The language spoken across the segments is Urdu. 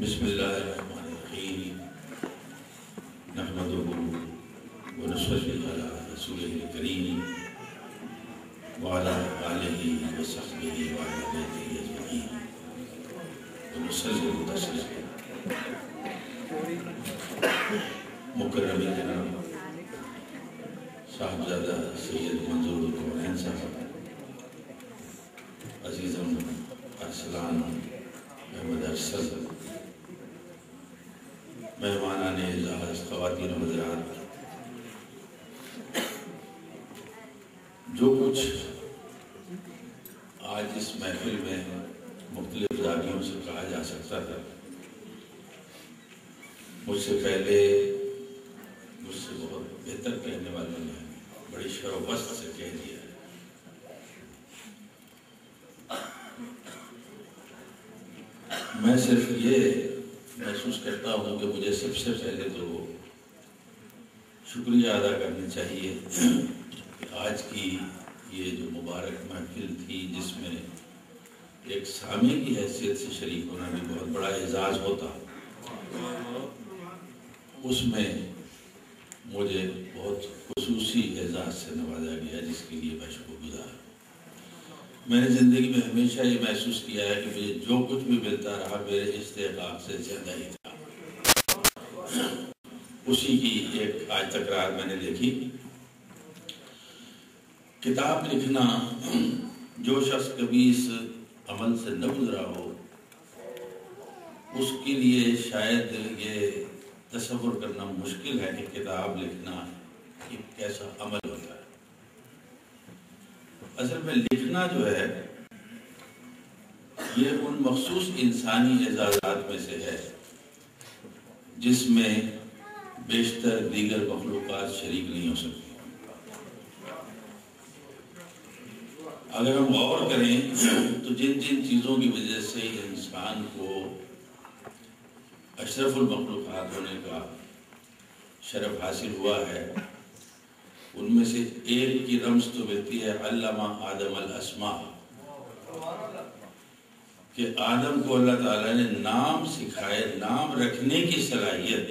بسم اللہ الرحمن الرحیم نحمده ونصلی علی رسولہ الکریم وعلی آلہ وصحبہ وعلی بیتہ اجمعین ونصلی تسلیما. مکرم جناب صاحبزادہ سید منظور القرآن صاحب، عزیزم ارسلان احمد ارسل، مہمانان اعزاز، خواتین و حضرات، جو کچھ آج اس محفل میں مختلف زاویوں سے کہا جا سکتا تھا، مجھ سے پہلے مجھ سے بہت بہتر کہنے والوں نے بڑی شر و بست سے کہہ دیا. میں صرف یہ محسوس کرتا ہوں کہ مجھے سب سے پہلے تو شکریہ ادا کرنا چاہیے کہ آج کی یہ جو مبارک محفل تھی، جس میں ایک سامع کی حیثیت سے شریک ہونا بھی بہت بڑا اعزاز ہوتا، اس میں مجھے بہت خصوصی اعزاز سے نوازا گیا، جس کے لیے میں شکر گزار ہوں. میں نے زندگی میں ہمیشہ یہ محسوس کیا ہے کہ مجھے جو کچھ بھی ملتا رہا میرے استحقاق سے زیادہ ہی تھا. اسی کی ایک آج تکرار میں نے دیکھی، کتاب لکھنا جو شخص کبھی اس عمل سے نہ گزرا ہو اس کے لیے شاید یہ تصور کرنا مشکل ہے کہ کتاب لکھنا ایک کیسا عمل ہوتا ہے. اصل میں لکھنا جو ہے یہ ان مخصوص انسانی اعزازات میں سے ہے جس میں بیشتر دیگر مخلوقات شریک نہیں ہو سکتی. اگر ہم غور کریں تو جن جن چیزوں کی وجہ سے انسان کو اشرف المخلوقات ہونے کا شرف حاصل ہوا ہے، ان میں سے ایک کی رمز تو ملتی ہے علامہ آدم الاسماء، کہ آدم کو اللہ تعالیٰ نے نام سکھائے، نام رکھنے کی صلاحیت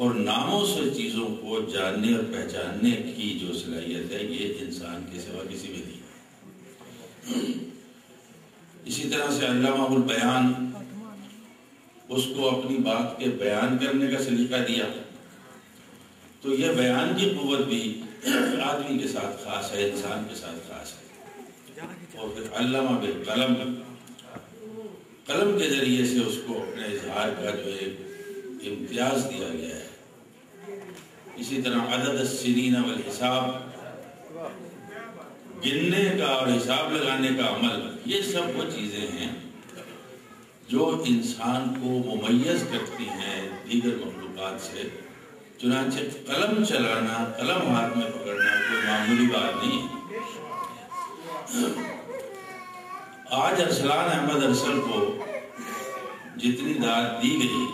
اور ناموں سے چیزوں کو جاننے اور پہچاننے کی جو صلاحیت ہے یہ انسان کے سوا کسی میں نہیں. اسی طرح سے علامہ البیان، اس کو اپنی بات کے بیان کرنے کا سلیقہ دیا، تو یہ بیان کی قوت بھی آدمی کے ساتھ خاص ہے، انسان کے ساتھ خاص ہے. اور پھر علامہ بالقلم، قلم کے ذریعے سے اس کو اپنے اظہار کا جو ایک امتیاز دیا گیا ہے. اسی طرح عدد السنین والحساب، گننے کا اور حساب لگانے کا عمل، یہ سب وہ چیزیں ہیں جو انسان کو ممیز کرتی ہیں دیگر مخلوقات سے. چنانچہ قلم چلانا، قلم ہاتھ میں پکڑنا کوئی معمولی بات نہیں ہے. آج ارسلان احمد ارسل کو جتنی داد دی گئی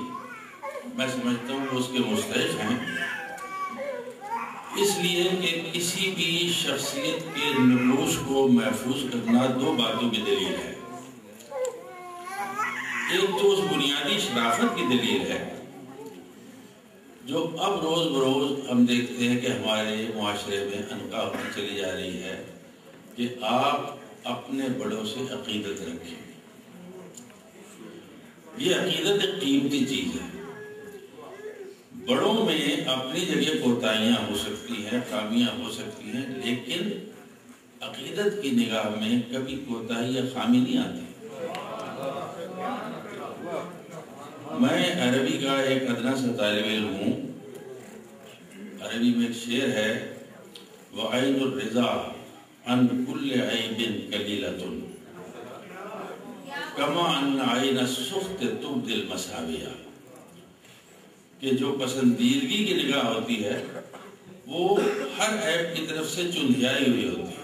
میں سمجھتا ہوں اس کے مستحق ہیں، اس لیے کہ کسی بھی شخصیت کے نفوذ کو محفوظ کرنا دو باتوں کی دلیل ہے. ایک تو اس بنیادی شرافت کی دلیل ہے جو اب روز بروز ہم دیکھتے ہیں کہ ہمارے معاشرے میں انکا ہوتی چلی جا رہی ہے، کہ آپ اپنے بڑوں سے عقیدت رکھیں. یہ عقیدت ایک قیمتی چیز ہے. بڑوں میں اپنی جگہ کوتاہیاں ہو سکتی ہیں، خامیاں ہو سکتی ہیں، لیکن عقیدت کی نگاہ میں کبھی کوتاہی یا خامی نہیں آتی. میں عربی کا ایک ادنا سا طالب علم ہوں. عربی میں ایک شعر ہے، وَعَيْنُ الرِّضَا عَنْ كُلِّ عَيْبٍ قَلِيلَةٌ كَمَا عَنْ عَيْنَ السُّخْتِ تُبْدِ الْمَسَاوِيَا، کہ جو پسندیدگی کی نگاہ ہوتی ہے وہ ہر عیب کی طرف سے چندھیائی ہوئی ہوتی ہے،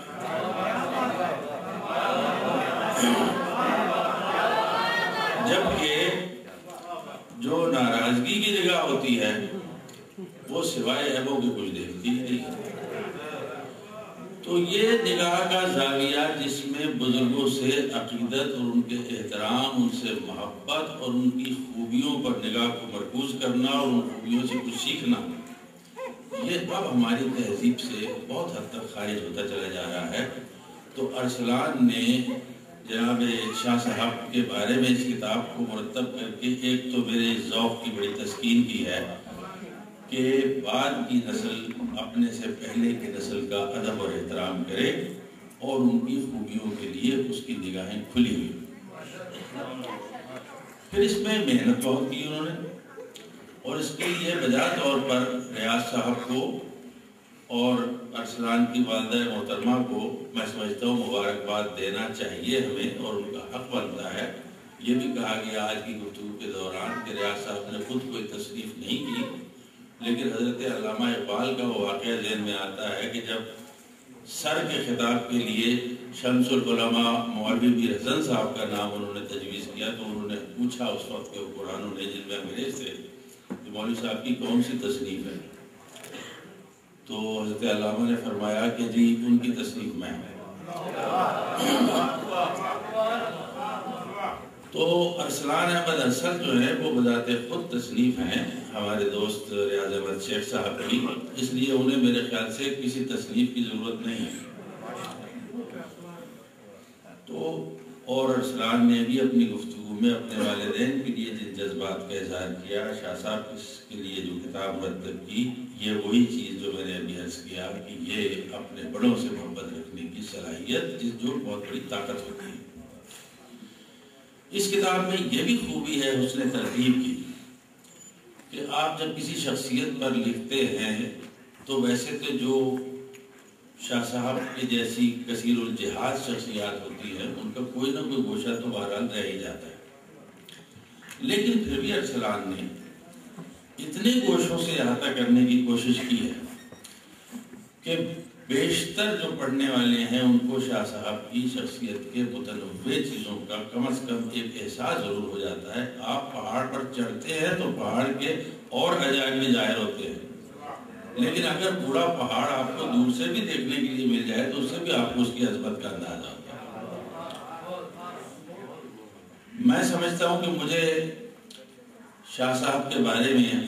جبکہ جو ناراضگی کی جگہ ہوتی ہے وہ سوائے عیبوں کے کچھ دیکھتی نہیں. تو یہ نگاہ کا زاویہ جس میں بزرگوں سے عقیدت اور ان کے احترام، ان سے محبت اور ان کی خوبیوں پر نگاہ کو مرکوز کرنا اور ان خوبیوں سے کچھ سیکھنا، یہ اب ہماری تہذیب سے بہت حد تک خارج ہوتا چلا جا رہا ہے. تو ارسلان نے جناب شاہ صاحب کے بارے میں اس کتاب کو مرتب کر کے ایک تو میرے ذوق کی بڑی تسکین کی ہے کہ بعد کی نسل اپنے سے پہلے کی نسل کا ادب اور احترام کرے اور ان کی خوبیوں کے لیے اس کی نگاہیں کھلی ہوئی. پھر اس میں محنت بہت کی انہوں نے، اور اس کے لیے بجا طور پر ریاض صاحب کو اور ارسلان کی والدہ محترمہ کو میں سمجھتا ہوں مبارکباد دینا چاہیے ہمیں، اور ان کا حق بنتا ہے. یہ بھی کہا گیا آج کی گفتگو کے دوران کہ ریاض صاحب نے خود کوئی تصنیف نہیں کی، لیکن حضرت علامہ اقبال کا وہ واقعہ ذہن میں آتا ہے کہ جب سر کے خطاب کے لیے شمس العلماء مولوی میر حسن صاحب کا نام انہوں نے تجویز کیا تو انہوں نے پوچھا اس وقت کے حکمرانوں نے جن میں انگریز تھے کہ مولوی صاحب کی کون سی تصنیف ہے، تو حضرت علامہ نے فرمایا کہ جی ان کی تصنیف میں ہے. تو ارسلان احمد ارسل جو ہے وہ بذات خود تصنیف ہیں ہمارے دوست ریاض احمد شیخ صاحب کی، اس لیے انہیں میرے خیال سے کسی تصنیف کی ضرورت نہیں ہے. تو اور ارسلان نے بھی اپنی گفتگو میں اپنے والدین کے لیے جن جذبات کا اظہار کیا، شاہ صاحب اس کے لیے جو کتاب مرتب کی، یہ وہی چیز جو میں نے ابھی عرض کیا کہ یہ اپنے بڑوں سے محبت رکھنے کی صلاحیت جس جو بہت بڑی طاقت ہوتی ہے. اس کتاب میں یہ بھی خوبی ہے حسن ترتیب کی کہ آپ جب کسی شخصیت پر لکھتے ہیں تو ویسے تو جو شاہ صاحب کے جیسی کثیر الجہاد شخصیات ہوتی ہیں ان کا کوئی نہ کوئی گوشہ تو بہرحال رہ ہی جاتا ہے، لیکن پھر بھی ارسلان نے اتنے گوشوں سے احاطہ کرنے کی کوشش کی ہے کہ بیشتر جو پڑھنے والے ہیں ان کو شاہ صاحب کی شخصیت کے متنوع چیزوں کا کم از کم ایک احساس ضرور ہو جاتا ہے. آپ پہاڑ پر چڑھتے ہیں تو پہاڑ کے اور عجائب میں ظاہر ہوتے ہیں، لیکن اگر پورا پہاڑ آپ کو دور سے بھی دیکھنے کے لیے مل جائے تو اس سے بھی آپ کو اس کی عظمت کا اندازہ ہوتا ہے. میں سمجھتا ہوں کہ مجھے شاہ صاحب کے بارے میں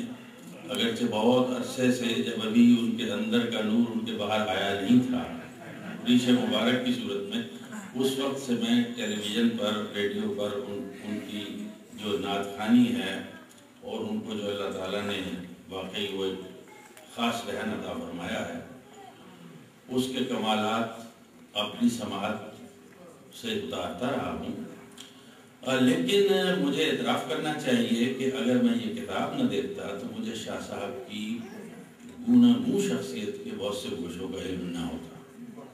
اگرچہ بہت عرصے سے جب ابھی ان کے اندر کا نور ان کے باہر آیا نہیں تھا ریشِ مبارک کی صورت میں، اس وقت سے میں ٹیلی ویژن پر ریڈیو پر ان کی جو نعت خوانی ہے اور ان کو جو اللہ تعالیٰ نے واقعی وہ خاص رہن عطا فرمایا ہے اس کے کمالات اپنی سماعت سے اتارتا رہا ہوں. لیکن مجھے اعتراف کرنا چاہیے کہ اگر میں یہ کتاب نہ دیکھتا تو مجھے شاہ صاحب کی گوناگوں شخصیت کے بہت سے گوشوں کا علم نہ ہوتا،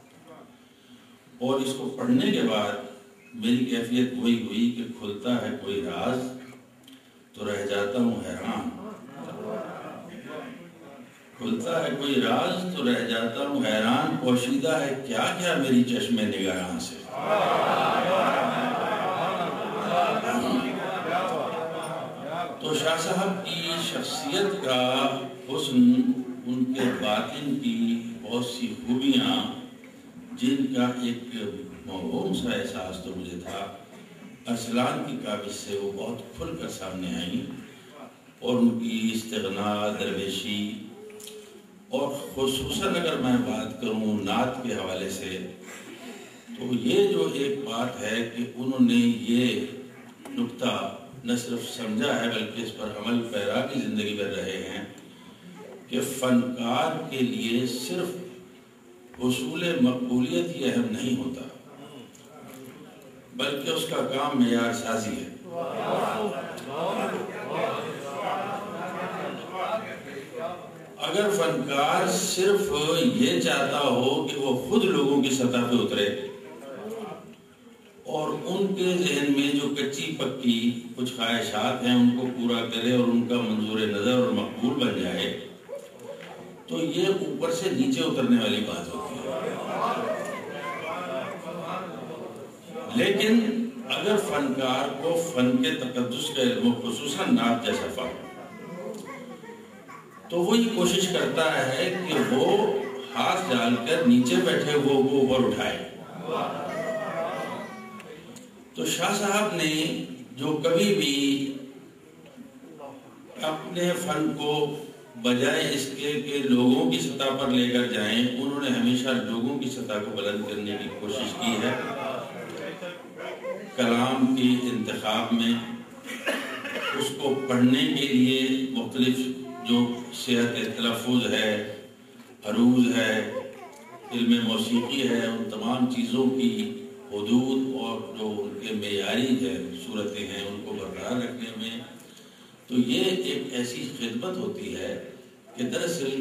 اور اس کو پڑھنے کے بعد میری کیفیت وہی ہوئی کہ کھلتا ہے کوئی راز تو رہ جاتا ہوں حیران، کھلتا ہے کوئی راز تو رہ جاتا ہوں حیران، پوشیدہ ہے کیا کیا میری چشم نگاہاں سے. تو شاہ صاحب کی شخصیت کا حسن، ان کے باطن کی بہت سی خوبیاں جن کا ایک موہوم سا احساس تو مجھے تھا، ارسلان کی کاوش سے وہ بہت کھل کر سامنے آئیں، اور ان کی استغنا، درویشی، اور خصوصاً اگر میں بات کروں نعت کے حوالے سے تو یہ جو ایک بات ہے کہ انہوں نے یہ نقطہ نہ صرف سمجھا ہے بلکہ اس پر عمل پیرا کی زندگی میں رہے ہیں کہ فنکار کے لیے صرف حصول مقبولیت ہی اہم نہیں ہوتا بلکہ اس کا کام معیار سازی ہے. اگر فنکار صرف یہ چاہتا ہو کہ وہ خود لوگوں کی سطح پہ اترے اور ان کے ذہن میں جو کچی پکی کچھ خواہشات ہیں ان کو پورا کرے اور ان کا منظور نظر اور مقبول بن جائے تو یہ اوپر سے نیچے اترنے والی بات ہوتی ہے. لیکن اگر فنکار کو فن کے تقدس کا علم خصوصاً نعت جیسا فن تو وہ یہ کوشش کرتا ہے کہ وہ ہاتھ ڈال کر نیچے بیٹھے ہوئے کو اوپر اٹھائے. تو شاہ صاحب نے جو کبھی بھی اپنے فن کو بجائے اس کے کہ لوگوں کی سطح پر لے کر جائیں, انہوں نے ہمیشہ لوگوں کی سطح کو بلند کرنے کی کوشش کی ہے. کلام کے انتخاب میں, اس کو پڑھنے کے لیے مختلف جو صحت تلفظ ہے, عروض ہے, علم موسیقی ہے, ان تمام چیزوں کی حدود اور جو ان کے معیاری ہے صورتیں ہیں ان کو برقرار رکھنے میں. تو یہ ایک ایسی خدمت ہوتی ہے کہ دراصل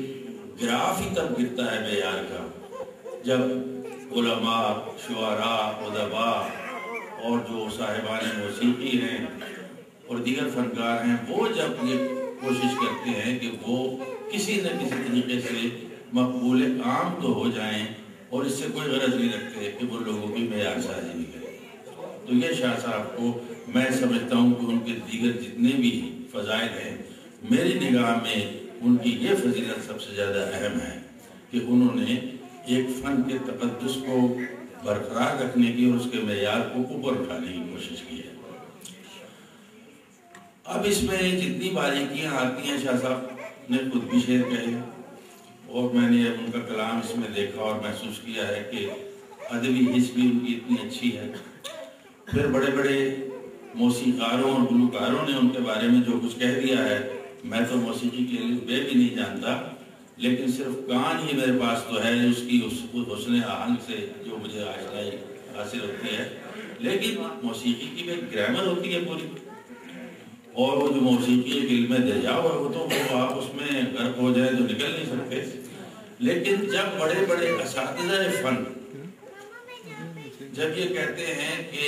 گراف ہی تب گرتا ہے معیار کا جب علماء, شعراء, ادباء اور جو صاحبان موسیقی ہیں اور دیگر فنکار ہیں وہ جب یہ کوشش کرتے ہیں کہ وہ کسی نہ کسی طریقے سے مقبول عام تو ہو جائیں اور اس سے کوئی غرض نہیں رکھتے کہ وہ لوگوں کی معیار سازی نہیں کریں. تو یہ شاہ صاحب کو میں سمجھتا ہوں کہ ان کے دیگر جتنے بھی فضائل ہیں میری نگاہ میں ان کی یہ فضیلت سب سے زیادہ اہم ہے کہ انہوں نے ایک فن کے تقدس کو برقرار رکھنے کی اور اس کے معیار کو اوپر اٹھانے کی کوشش کی ہے. اب اس میں جتنی باریکیاں آتی ہیں شاہ صاحب نے خود بھی شعر کہے اور میں نے ان کا کلام اس میں دیکھا اور محسوس کیا ہے کہ ادبی حس بھی ان کی اتنی اچھی ہے. پھر بڑے بڑے موسیقاروں اور گلوکاروں نے ان کے بارے میں جو کچھ کہہ دیا ہے, میں تو موسیقی کے لیے بے بھی نہیں جانتا لیکن صرف کان ہی میرے پاس تو ہے اس کی حسن آہنگ سے جو مجھے آشنائی حاصل ہوتی ہے, لیکن موسیقی کی بھی گرامر ہوتی ہے پوری, اور وہ جو موسیقی ایک علم دریا ہوا ہو تو وہ آپ اس میں غرق ہو جائیں تو نکل نہیں سکتے. لیکن جب بڑے بڑے اساتذہ فن جب یہ کہتے ہیں کہ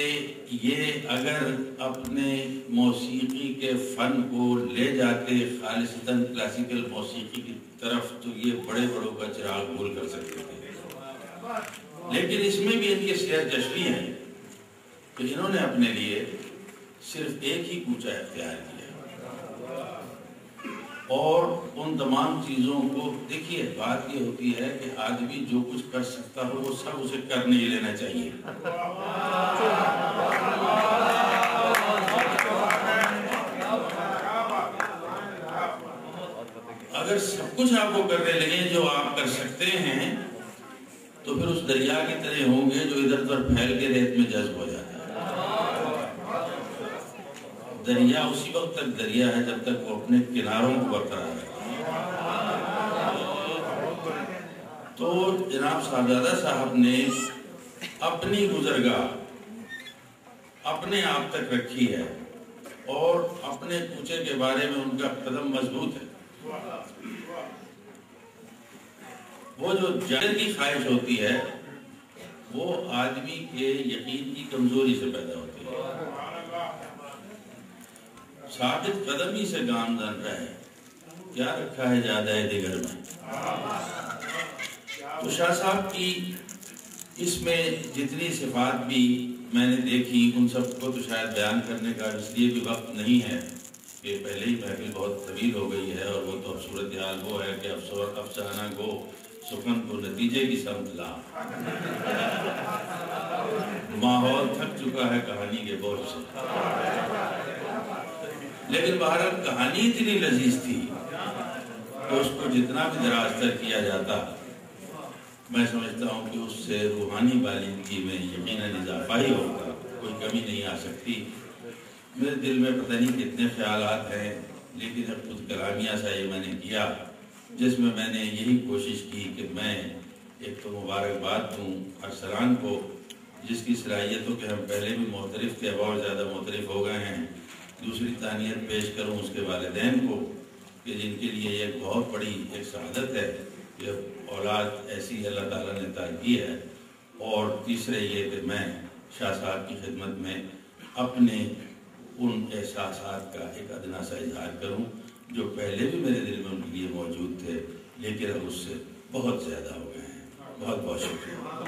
یہ اگر اپنے موسیقی کے فن کو لے جاتے خالصتاً کلاسیکل موسیقی کی طرف تو یہ بڑے بڑوں کا چراغ گول کر سکتے تھے. لیکن اس میں بھی ان کی سیر چشمی ہے کہ انہوں نے اپنے لیے صرف ایک ہی کوچہ اختیار کیا اور ان تمام چیزوں کو دیکھیے. بات یہ ہوتی ہے کہ آدمی جو کچھ کر سکتا ہو وہ سب اسے کرنے ہی لینا چاہیے. اگر سب کچھ آپ کو کرنے لگے جو آپ کر سکتے ہیں تو پھر اس دریا کی طرح ہوں گے جو ادھر ادھر پھیل کے ریت میں جذب ہو جاتا ہے. دریا اسی وقت تک دریا ہے جب تک وہ اپنے کناروں کو برقرار رکھے. تو جناب صاحبزادہ صاحب نے اپنی گزرگاہ اپنے آپ تک رکھی ہے اور اپنے کوچے کے بارے میں ان کا قدم مضبوط ہے. وہ جو جاہل کی خواہش ہوتی ہے وہ آدمی کے یقین کی کمزوری سے پیدا ہوتی ہے. ثابت قدمی سے گامزن رہے, کیا رکھا ہے زیادہ ہے دیگر میں. تو شاہ صاحب کی اس میں جتنی صفات بھی میں نے دیکھی ان سب کو تو شاید بیان کرنے کا اس لیے بھی وقت نہیں ہے کہ پہلے ہی محفل بہت طویل ہو گئی ہے اور وہ تو صورتحال وہ ہے کہ افسانہ کو سخن کو نتیجے کی سمجھ لا. ماحول تھک چکا ہے کہانی کے بوجھ سے, لیکن بہرحال کہانی اتنی لذیذ تھی تو اس کو جتنا بھی دراز تر کیا جاتا میں سمجھتا ہوں کہ اس سے روحانی بالندگی میں یقیناً اضافہ ہی ہوگا, کوئی کمی نہیں آ سکتی. میرے دل میں پتہ نہیں کتنے خیالات ہیں لیکن اب خود کلامیہ سا یہ میں نے کیا جس میں میں نے یہی کوشش کی کہ میں ایک تو مبارکباد دوں ارسلان کو جس کی صلاحیتوں کے ہم پہلے بھی معترف تھے اور زیادہ معترف ہو گئے ہیں. دوسری تانیت پیش کروں اس کے والدین کو کہ جن کے لیے یہ بہت بڑی ایک سعادت ہے کہ اولاد ایسی اللہ تعالیٰ نے عطا کی ہے. اور تیسرے یہ کہ میں شاہ صاحب کی خدمت میں اپنے ان احساسات کا ایک ادنا سا اظہار کروں جو پہلے بھی میرے دل میں ان کے لیے موجود تھے لیکن اب اس سے بہت زیادہ ہو گئے ہیں. بہت بہت شکریہ.